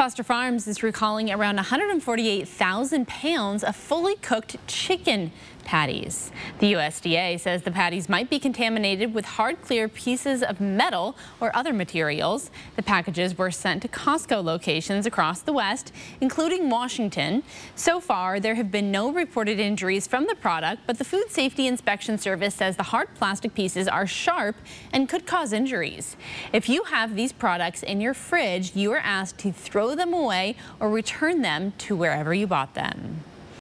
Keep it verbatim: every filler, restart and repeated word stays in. Foster Farms is recalling around one hundred forty-eight thousand pounds of fully cooked chicken patties. The U S D A says the patties might be contaminated with hard clear pieces of metal or other materials. The packages were sent to Costco locations across the West, including Washington. So far, there have been no reported injuries from the product, but the Food Safety Inspection Service says the hard plastic pieces are sharp and could cause injuries. If you have these products in your fridge, you are asked to throw them away or return them to wherever you bought them.